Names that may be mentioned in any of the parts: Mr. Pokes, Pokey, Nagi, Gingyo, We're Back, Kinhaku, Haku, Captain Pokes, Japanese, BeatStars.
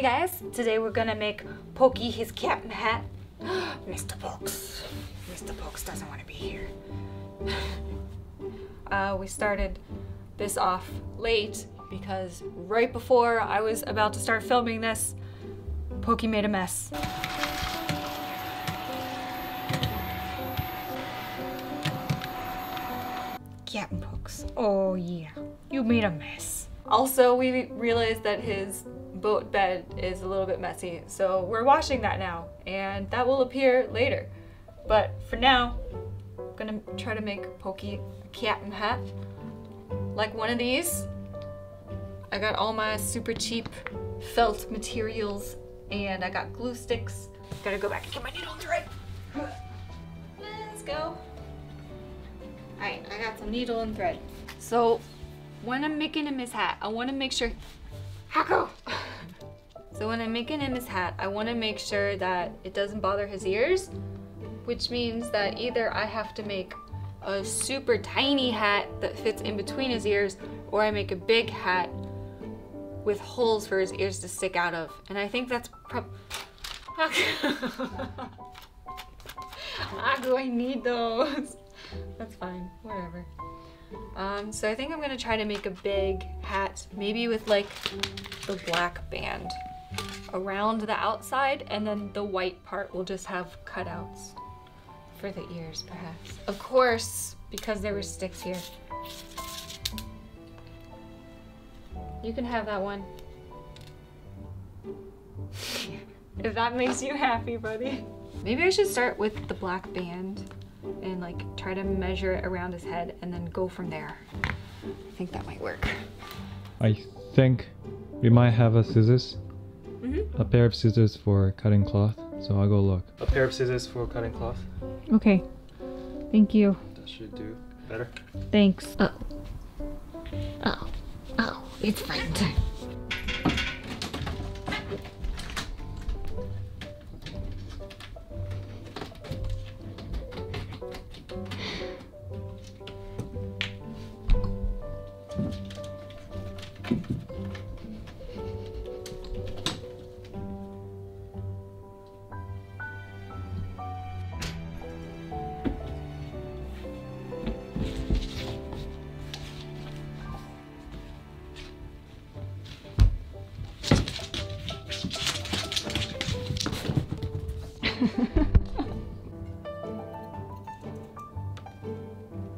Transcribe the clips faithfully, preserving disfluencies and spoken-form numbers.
Hey guys, today we're gonna make Pokey his captain hat. Mister Pokes. Mister Pokes doesn't want to be here. uh, we started this off late because right before I was about to start filming this, Pokey made a mess. Captain Pokes. Oh yeah, you made a mess. Also, we realized that his boat bed is a little bit messy, so we're washing that now, and that will appear later. But for now, I'm gonna try to make Pokey a captain hat, like one of these. I got all my super cheap felt materials, and I got glue sticks. Gotta go back and get my needle and thread. Let's go. All right, I got some needle and thread. So when I'm making him his hat, I want to make sure Haku! So when I'm making him his hat, I want to make sure that it doesn't bother his ears, which means that either I have to make a super tiny hat that fits in between his ears, or I make a big hat with holes for his ears to stick out of. And I think that's prob- Haku! Haku, I need those! That's fine, whatever. Um, so I think I'm gonna try to make a big hat, maybe with like the black band around the outside, and then the white part will just have cutouts for the ears, perhaps. Of course, because there were sticks here. You can have that one. If that makes you happy, buddy. Maybe I should start with the black band and like try to measure it around his head and then go from there. I think that might work. I think we might have a scissors. Mm-hmm. A pair of scissors for cutting cloth. So I'll go look. A pair of scissors for cutting cloth. Okay. Thank you. That should do better. Thanks. Oh. Oh. Oh. It's fine.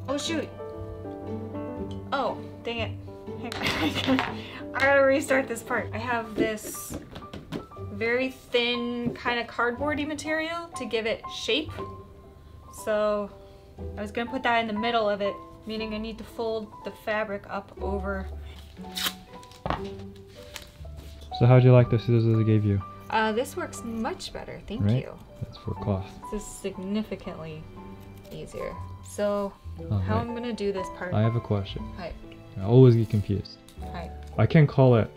Oh shoot! Oh, dang it. I gotta restart this part. I have this very thin kind of cardboardy material to give it shape. So I was gonna put that in the middle of it, meaning I need to fold the fabric up over. So how'd you like the scissors I gave you? Uh, this works much better, thank right? you. That's for cloth. This is significantly easier. So, oh, how wait. I'm gonna do this part? I have a question. Hi. I always get confused. Hi. I can call it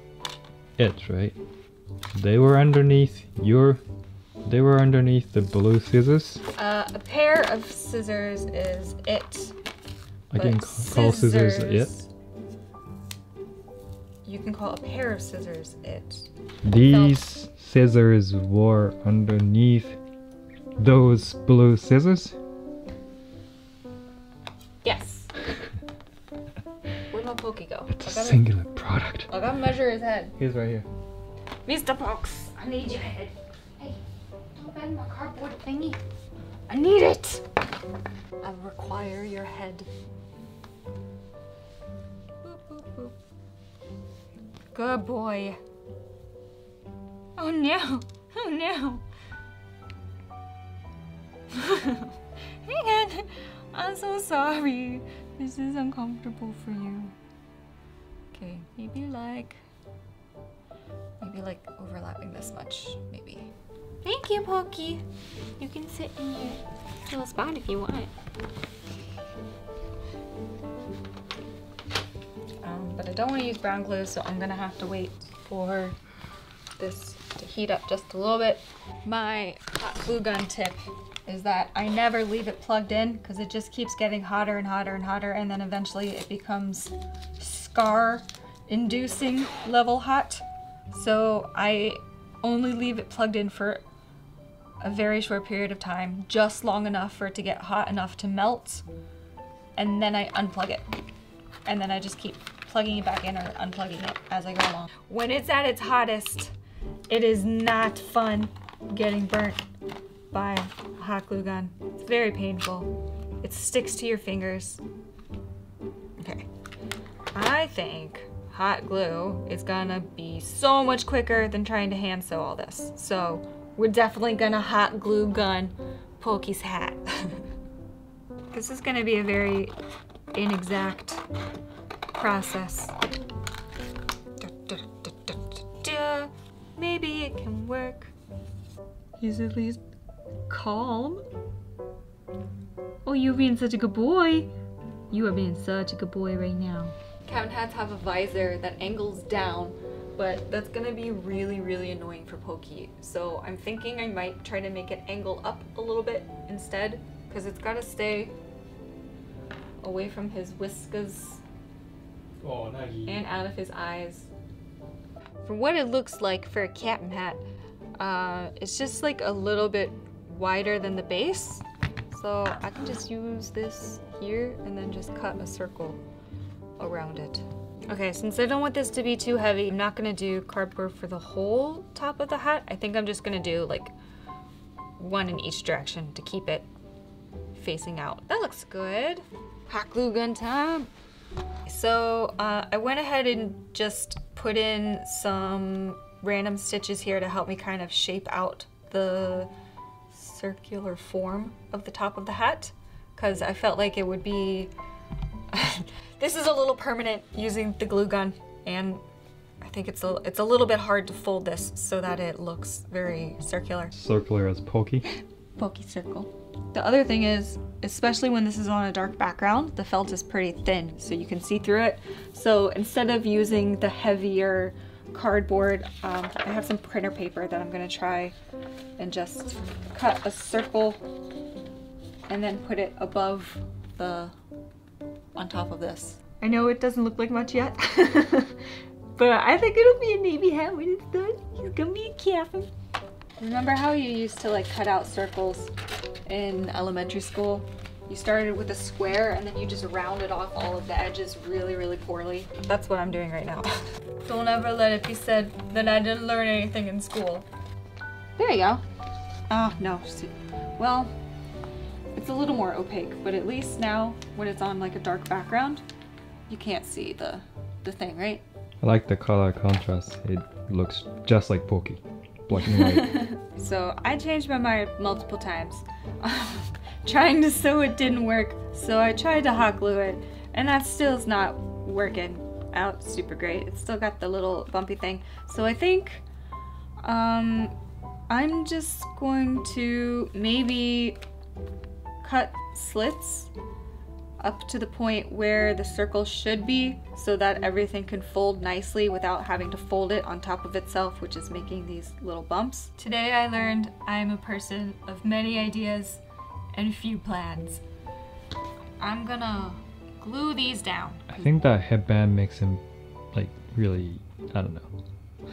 it, right? They were underneath your. They were underneath the blue scissors. Uh, a pair of scissors is it. I can call scissors it. You can call a pair of scissors it. These scissors were underneath those blue scissors? Yes. Where'd my Pokey go? It's a singular product. I gotta measure his head. He's right here. Mister Pokes, I need your head. Hey, don't bend my cardboard thingy. I need it. I require your head. Boop, boop, boop. Good boy. Oh no! Oh no! Hang on! I'm so sorry. This is uncomfortable for you. Okay, maybe like... Maybe like overlapping this much, maybe. Thank you, Pokey! You can sit in your little spot if you want. Um, but I don't want to use brown glue, so I'm gonna have to wait for this to heat up just a little bit. My hot glue gun tip is that I never leave it plugged in because it just keeps getting hotter and hotter and hotter, and then eventually it becomes scar inducing level hot. So I only leave it plugged in for a very short period of time, just long enough for it to get hot enough to melt, and then I unplug it. And then I just keep plugging it back in or unplugging it as I go along. When it's at its hottest, it is not fun getting burnt by a hot glue gun. It's very painful. It sticks to your fingers. Okay, I think hot glue is gonna be so much quicker than trying to hand sew all this. So we're definitely gonna hot glue gun Pokey's hat. This is gonna be a very inexact process. Da, da, da, da, da, da. Maybe it can work. He's at least calm. Oh, you're being such a good boy. You are being such a good boy right now. Captain hats have a visor that angles down, but that's gonna be really, really annoying for Pokey. So I'm thinking I might try to make it angle up a little bit instead, because it's gotta stay away from his whiskers oh, Nagi. And out of his eyes. From what it looks like for a Captain hat, uh, it's just like a little bit wider than the base. So I can just use this here and then just cut a circle around it. Okay, since I don't want this to be too heavy, I'm not gonna do cardboard for the whole top of the hat. I think I'm just gonna do like one in each direction to keep it facing out. That looks good. Hot glue gun time. So uh, I went ahead and just put in some random stitches here to help me kind of shape out the circular form of the top of the hat, because I felt like it would be this is a little permanent using the glue gun, and I think it's a, it's a little bit hard to fold this so that it looks very circular. Circular as Pokey? Pokey circle. The other thing is, especially when this is on a dark background, the felt is pretty thin, so you can see through it. So instead of using the heavier cardboard, um, I have some printer paper that I'm gonna try and just cut a circle and then put it above the on top of this. I know it doesn't look like much yet, but I think it'll be a navy hat when it's done. He's gonna be a captain. Remember how you used to like cut out circles in elementary school? You started with a square and then you just rounded off all of the edges really, really poorly. That's what I'm doing right now. Don't ever let it be said that I didn't learn anything in school. There you go. Oh, no. Well, it's a little more opaque, but at least now when it's on like a dark background, you can't see the, the thing, right? I like the color contrast. It looks just like Pokey. Black and white. So I changed my mind multiple times. Trying to sew it didn't work, so I tried to hot glue it, and that still is not working out super great. It's still got the little bumpy thing. So I think um, I'm just going to maybe cut slits up to the point where the circle should be so that everything can fold nicely without having to fold it on top of itself, which is making these little bumps. Today I learned I'm a person of many ideas and few plans. I'm gonna glue these down. I think that headband makes him like really, I don't know.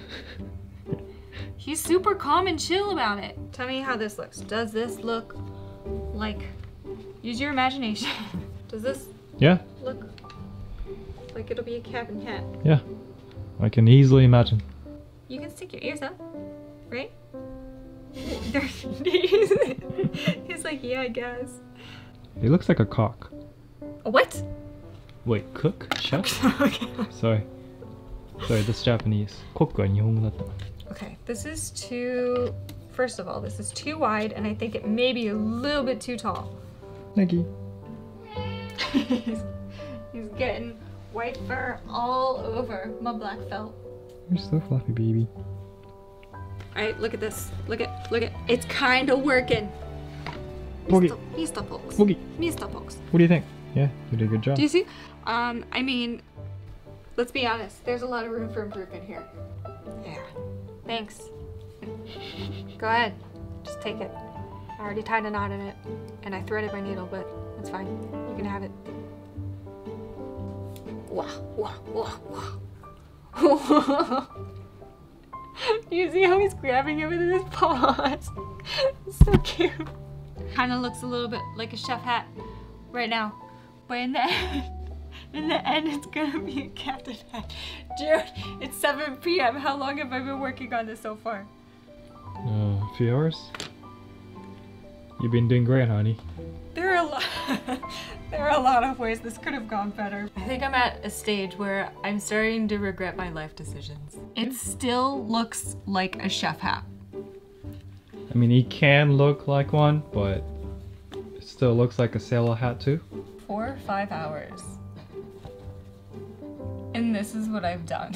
He's super calm and chill about it. Tell me how this looks. Does this look like, use your imagination. Does this yeah. look like it'll be a Captain hat? Yeah, I can easily imagine. You can stick your ears up, right? He's like, yeah, I guess. It looks like a cock. A what? Wait, cook? Chef? Okay. Sorry. Sorry, this is Japanese. Okay, this is too... First of all, this is too wide, and I think it may be a little bit too tall. Nagi. he's, he's getting white fur all over my black felt. You're so fluffy, baby. Alright, look at this. Look at, look at. It's kind of working. Pokey. Mister Pokes. Pokey. Mister Pokes. What do you think? Yeah, you did a good job. Do you see? Um, I mean, let's be honest. There's a lot of room for improvement here. Yeah. Thanks. Go ahead. Just take it. I already tied a knot in it, and I threaded my needle, but it's fine. You can have it. Wah, wah, wah, wah. You see how he's grabbing it with his paws? It's so cute. Kind of looks a little bit like a chef hat right now, but in the end, in the end it's gonna be a captain hat. Dude, it's seven p m How long have I been working on this so far? Uh, a few hours. You've been doing great, honey. There are a lot. There are a lot of ways this could have gone better. I think I'm at a stage where I'm starting to regret my life decisions. It still looks like a chef hat. I mean, he can look like one, but it still looks like a sailor hat too. Four or five hours. And this is what I've done.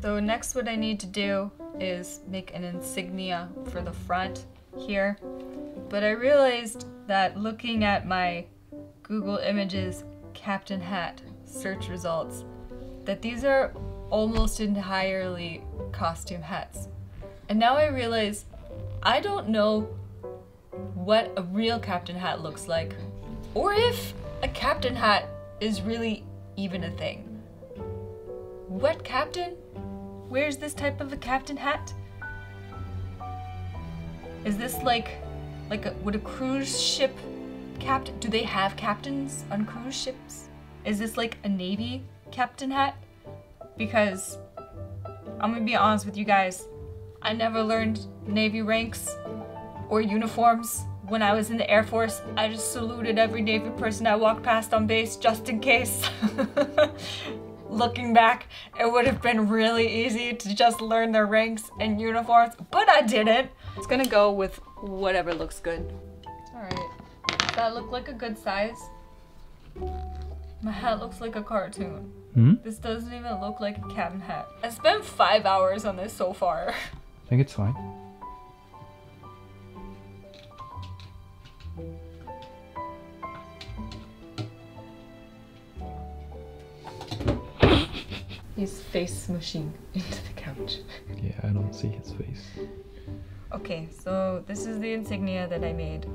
So next what I need to do is make an insignia for the front here. But I realized that looking at my Google Images captain hat search results, that these are almost entirely costume hats. And now I realize I don't know what a real captain hat looks like, or if a captain hat is really even a thing. What captain wears this type of a captain hat? Is this like, like a, would a cruise ship captain, do they have captains on cruise ships? Is this like a Navy captain hat? Because I'm gonna be honest with you guys, I never learned Navy ranks or uniforms when I was in the Air Force. I just saluted every Navy person I walked past on base just in case. Looking back, it would have been really easy to just learn their ranks and uniforms, but I didn't. It's gonna go with whatever looks good. All right, does that look like a good size? My hat looks like a cartoon. Hmm? This doesn't even look like a cabin hat. I spent five hours on this so far. I think it's fine. He's face smushing into the couch. Yeah, I don't see his face. Okay, so this is the insignia that I made.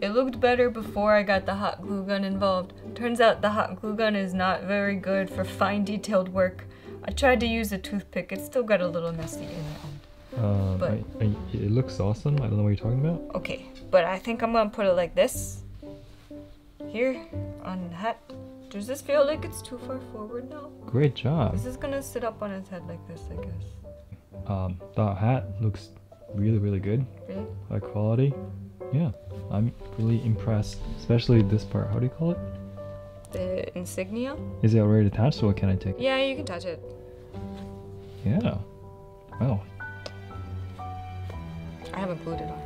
It looked better before I got the hot glue gun involved. Turns out the hot glue gun is not very good for fine detailed work. I tried to use a toothpick, it still got a little messy in the end. Um, but, I, I, it looks awesome, I don't know what you're talking about. Okay, but I think I'm gonna put it like this. Here, on the hat. Does this feel like it's too far forward now? Great job. This is gonna sit up on his head like this, I guess. Um, that hat looks really, really good. Really? High quality. Yeah, I'm really impressed. Especially this part. How do you call it? The insignia? Is it already attached or can I take it? Yeah, you can touch it. Yeah. Wow. I haven't glued it on.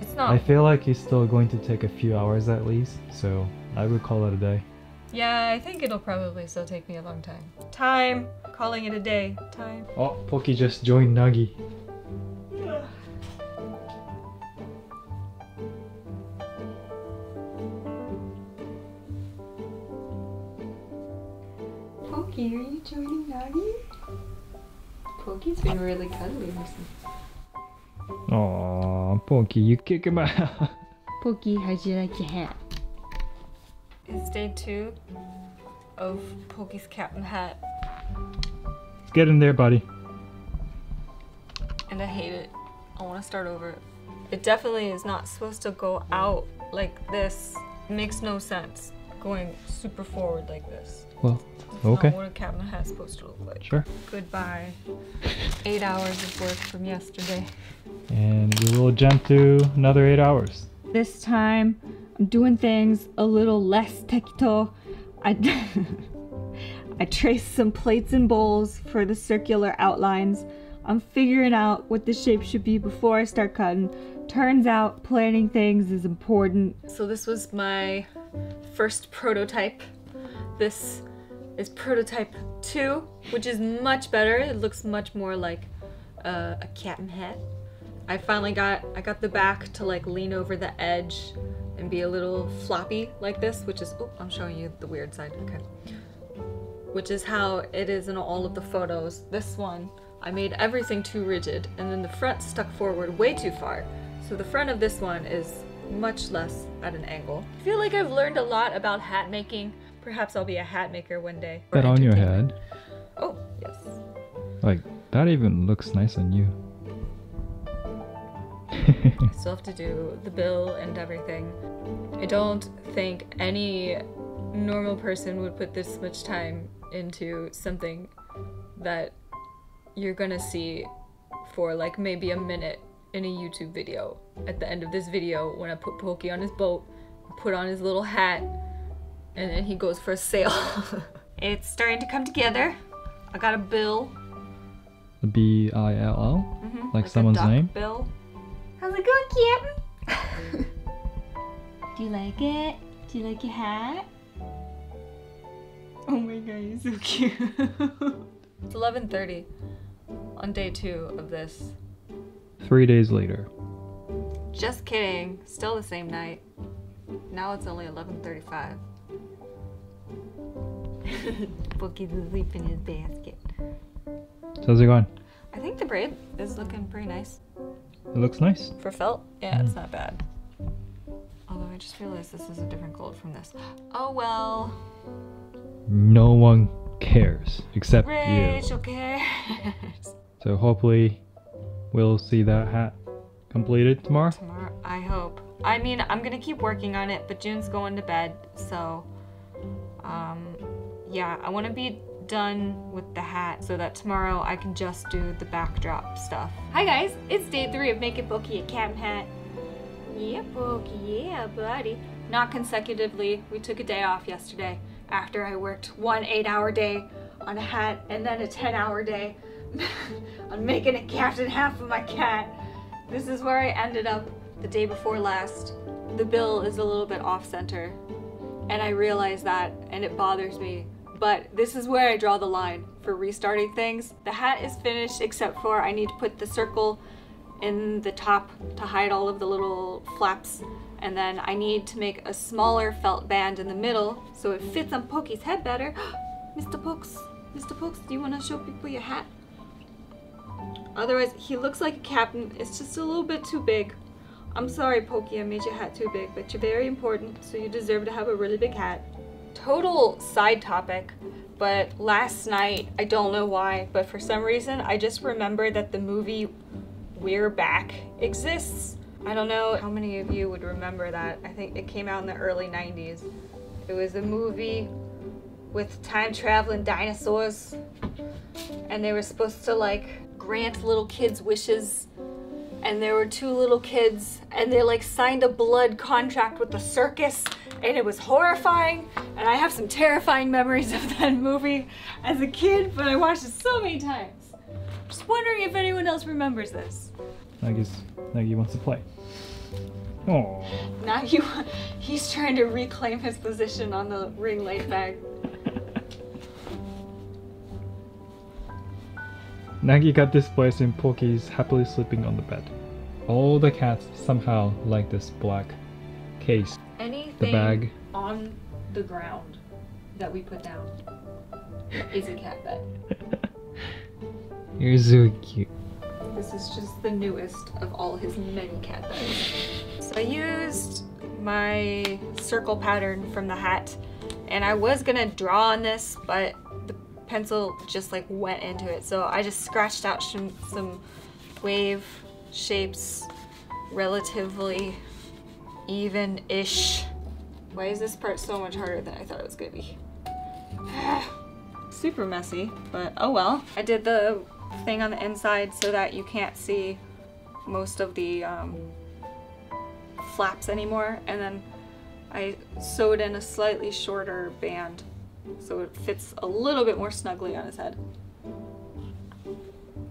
It's not. I feel like it's still going to take a few hours at least, so I would call it a day. Yeah, I think it'll probably still take me a long time. Time! Calling it a day. Time. Oh, Pokey just joined Nagi. Ugh. Pokey, are you joining Nagi? Pokey's been really cuddly recently. Aww, Pokey, you kick him out. Pokey, how'd you like your hat? It's day two of Pokey's captain hat. Let's get in there, buddy. And I hate it. I want to start over. It definitely is not supposed to go out like this. It makes no sense going super forward like this. Well, that's okay. Not what a captain hat is supposed to look like. Sure. Goodbye. Eight hours of work from yesterday. And we will jump to another eight hours. This time, I'm doing things a little less tekito. I, I traced some plates and bowls for the circular outlines. I'm figuring out what the shape should be before I start cutting. Turns out planning things is important. So this was my first prototype. This is prototype two, which is much better. It looks much more like uh, a captain hat. I finally got, I got the back to like lean over the edge and be a little floppy like this, which is, oh, I'm showing you the weird side, okay. Which is how it is in all of the photos. This one, I made everything too rigid and then the front stuck forward way too far. So the front of this one is much less at an angle. I feel like I've learned a lot about hat making. Perhaps I'll be a hat maker one day. That on your head. Oh, yes. Like, that even looks nice on you. Still have to do the bill and everything. I don't think any normal person would put this much time into something that you're gonna see for like maybe a minute in a YouTube video. At the end of this video, when I put Pokey on his boat, put on his little hat, and then he goes for a sail. It's starting to come together. I got a bill. The B I L L? Mm-hmm. Like, like someone's name? Bill. How's it going, Captain? Do you like it? Do you like your hat? Oh my god, you're so cute. It's eleven thirty on day two of this. Three days later. Just kidding. Still the same night. Now it's only eleven thirty-five. Pokey's asleep in his basket. So how's it going? I think the braid is looking pretty nice. It looks nice. For felt? Yeah, mm. It's not bad. Although I just realized this is a different gold from this. Oh well. No one cares except Rachel you. Rachel cares. So hopefully we'll see that hat completed tomorrow. Tomorrow, I hope. I mean, I'm gonna keep working on it, but Jun's going to bed, so um, yeah, I want to be done with the hat so that tomorrow I can just do the backdrop stuff. Hi guys, it's day three of making Pokey a Captain hat. Yeah, Pokey, yeah, buddy. Not consecutively. We took a day off yesterday after I worked one eight-hour day on a hat and then a ten-hour day on making a Captain hat for my cat. This is where I ended up the day before last. The bill is a little bit off-center, and I realize that, and it bothers me. But this is where I draw the line for restarting things. The hat is finished except for I need to put the circle in the top to hide all of the little flaps, and then I need to make a smaller felt band in the middle so it fits on Pokey's head better. Mister Pokes, Mister Pokes, do you want to show people your hat? Otherwise, he looks like a captain. It's just a little bit too big. I'm sorry, Pokey, I made your hat too big, but you're very important, so you deserve to have a really big hat. Total side topic, but last night, I don't know why, but for some reason I just remembered that the movie We're Back exists. I don't know how many of you would remember that. I think it came out in the early nineties. It was a movie with time-traveling dinosaurs, and they were supposed to like grant little kids wishes, and there were two little kids, and they like signed a blood contract with the circus, and it was horrifying, and I have some terrifying memories of that movie as a kid, but I watched it so many times. Just wondering if anyone else remembers this. I guess Nagi wants to play. Oh. Nagi, he's trying to reclaim his position on the ring light bag. Nagi got displaced and Pokey's happily sleeping on the bed. All the cats somehow like this black case. Anything the bag. on the ground that we put down is a cat bed. You're so cute. This is just the newest of all his many cat beds. So I used my circle pattern from the hat, and I was gonna draw on this, but the pencil just like went into it, so I just scratched out some, some wave shapes, relatively even-ish. Why is this part so much harder than I thought it was gonna be? Super messy, but oh well. I did the thing on the inside so that you can't see most of the um, flaps anymore, and then I sewed in a slightly shorter band so it fits a little bit more snugly on his head.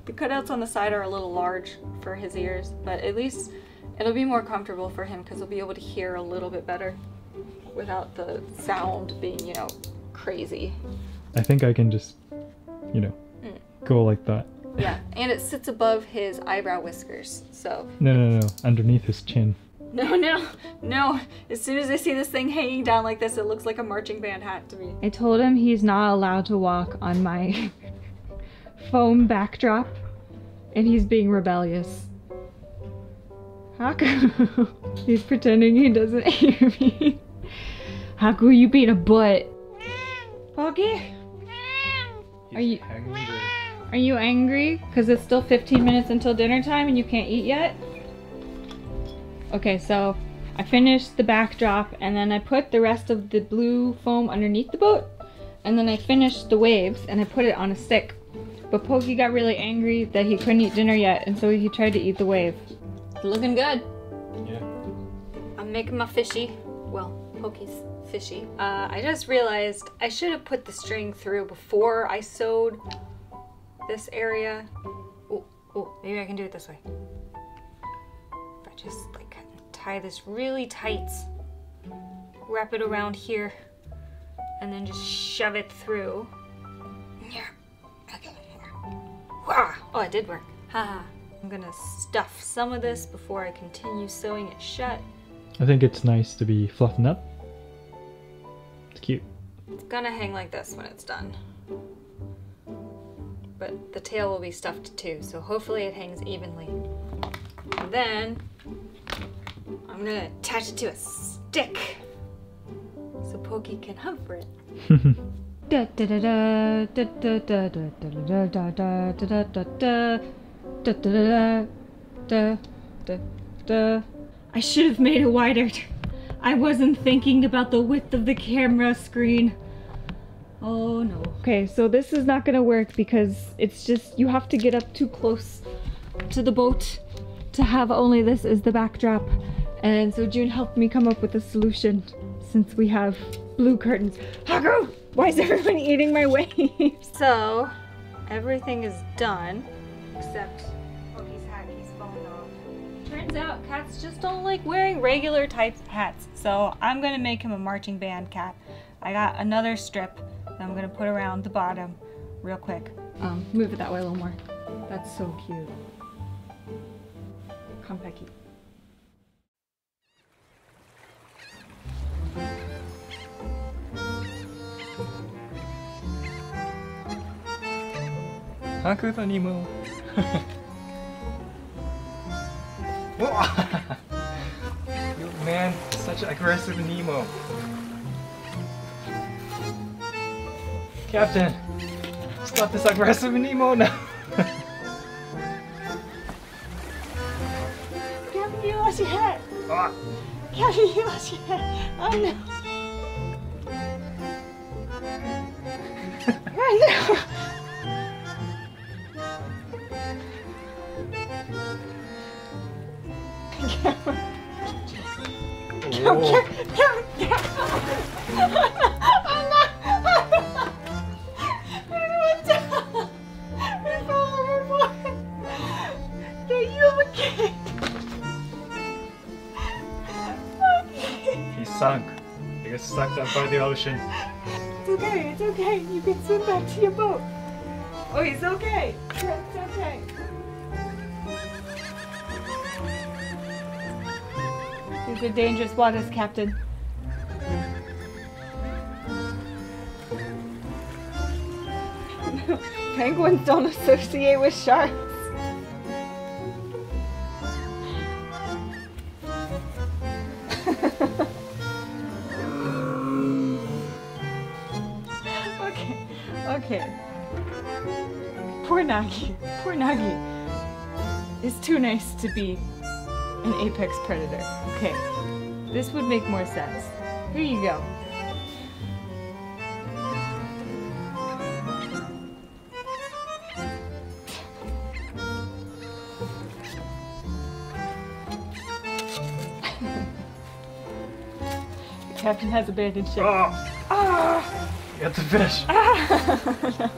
The cutouts on the side are a little large for his ears, but at least it'll be more comfortable for him because he'll be able to hear a little bit better without the sound being, you know, crazy. I think I can just, you know, mm. go like that. Yeah, and it sits above his eyebrow whiskers, so... No, no, no, underneath his chin. No, no, no. As soon as I see this thing hanging down like this, it looks like a marching band hat to me. I told him he's not allowed to walk on my foam backdrop, and he's being rebellious. Haku, he's pretending he doesn't hear me. Haku, you being a butt. Pokey, are you angry? Are you angry? Because it's still fifteen minutes until dinner time and you can't eat yet? Okay, so I finished the backdrop and then I put the rest of the blue foam underneath the boat, and then I finished the waves and I put it on a stick. But Pokey got really angry that he couldn't eat dinner yet, and so he tried to eat the wave. It's looking good. Yeah. I'm making my fishy. Well, Pokey's fishy. Uh, I just realized I should have put the string through before I sewed this area. Oh, oh, maybe I can do it this way. If I just like tie this really tight, wrap it around here, and then just shove it through. Yeah. Okay. Wow. Oh, it did work. Haha. I'm gonna stuff some of this before I continue sewing it shut. I think it's nice to be fluffing up. It's cute. It's gonna hang like this when it's done. But the tail will be stuffed too, so hopefully it hangs evenly. And then I'm gonna attach it to a stick so Pokey can hover it. Da da da da da da da da da da da da da da da da da. I should have made it wider. I wasn't thinking about the width of the camera screen. Oh no. Okay, so this is not gonna work because it's just, you have to get up too close to the boat to have only this as the backdrop. And so June helped me come up with a solution since we have blue curtains. Haku! Why is everyone eating my waves? So, everything is done except Pokey's hat, he's falling off. Turns out cats just don't like wearing regular types of hats, so I'm gonna make him a marching band cat. I got another strip that I'm gonna put around the bottom real quick. Um, move it that way a little more. That's so cute. Come, Becky. Haku to Nemo. You man, such aggressive Nemo. Captain, stop this aggressive Nemo now. Captain, you lost your hat. Ah. Captain, you lost your hat. Oh no. Right now. Sucked up by the ocean. It's okay, it's okay. You can swim back to your boat. Oh, it's okay. It's okay. These are dangerous waters, Captain. Penguins don't associate with sharks. Nagi. Poor Nagi is too nice to be an apex predator. Okay, this would make more sense. Here you go. The captain has abandoned ship. Oh. Ah! Get the fish! Ah.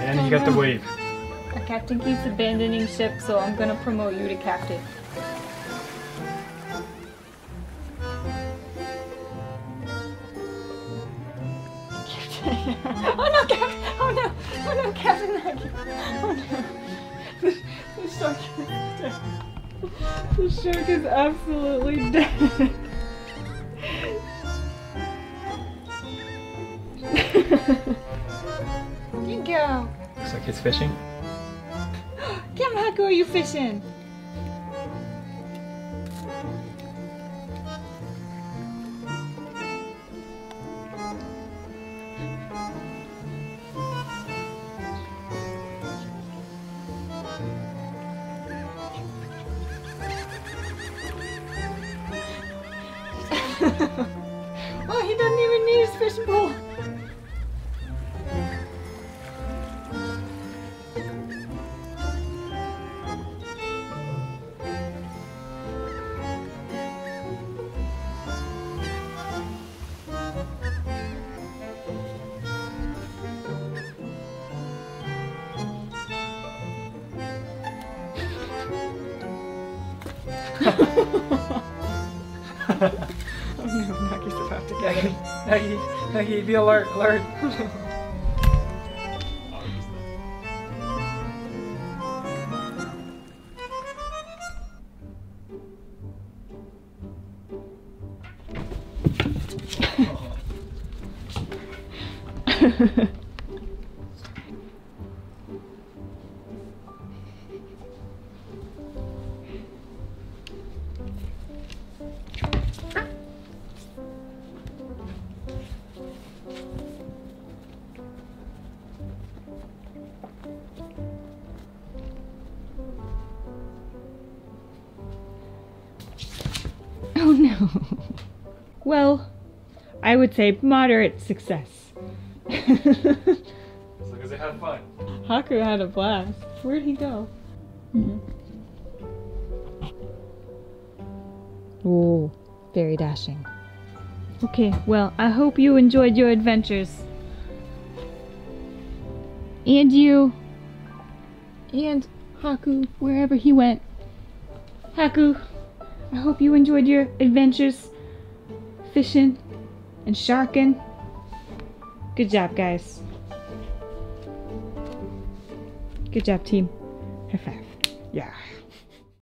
And you got the wave. Our captain keeps abandoning ship, so I'm gonna promote you to captain. Captain. Oh no, Captain! Oh no! Oh no, Captain Nagi! Oh no! The shark is dead. The shark is absolutely dead. Gingyo! Looks like it's fishing. Kinhaku, are you fishing? Well, he doesn't even need his fishing pole. Oh no, Nagi's about to get it. Nagi, Nagi, be alert, alert. Well, I would say moderate success. As long as they had fun. Haku had a blast. Where'd he go? Mm-hmm. Ooh, very dashing. Okay, well, I hope you enjoyed your adventures. And you. And Haku, wherever he went. Haku, I hope you enjoyed your adventures. Fishing and sharking. Good job, guys. Good job, team. High five. Yeah.